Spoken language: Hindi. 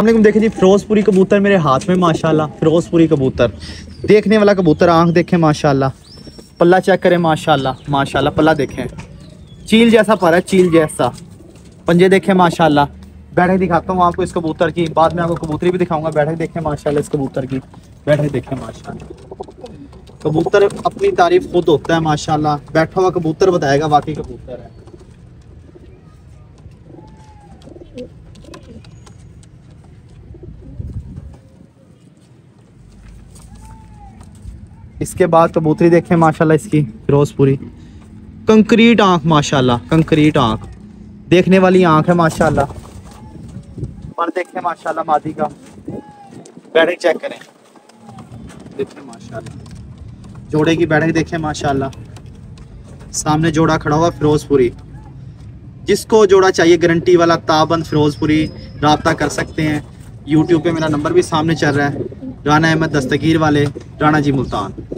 हमने देखे जी फिरोज़पुरी कबूतर मेरे हाथ में माशाल्लाह। फिरोज़पुरी कबूतर देखने वाला कबूतर, आंख देखें माशाल्लाह, पल्ला चेक करें माशाल्लाह माशाल्लाह, पल्ला देखें, चील जैसा पर है, चील जैसा, पंजे देखें माशाल्लाह। बैठे दिखाता हूँ आपको इस कबूतर की, बाद में आपको कबूतरी भी दिखाऊंगा। बैठे देखें माशाल्लाह इस कबूतर की, बैठे देखें माशाल्लाह। कबूतर अपनी तारीफ खुद होता है माशाल्लाह, बैठा हुआ कबूतर बताएगा वाकई कबूतर है। इसके बाद कबूतरी देखें माशाल्लाह इसकी, फिरोज़पुरी कंक्रीट आंख माशाल्लाह, कंक्रीट आंख, देखने वाली आंख है माशाल्लाह। पर देखें माशाल्लाह मादी का, बैठक चेक करें, देखें माशाल्लाह जोड़े की बैठक देखें माशाल्लाह, सामने जोड़ा खड़ा हुआ फिरोज़पुरी। जिसको जोड़ा चाहिए गारंटी वाला ताबंद फिरोज़पुरी रब्ता कर सकते हैं। यूट्यूब पे मेरा नंबर भी सामने चल रहा है, राणा अहमद दस्तगीर वाले, राणा जी मुल्तान।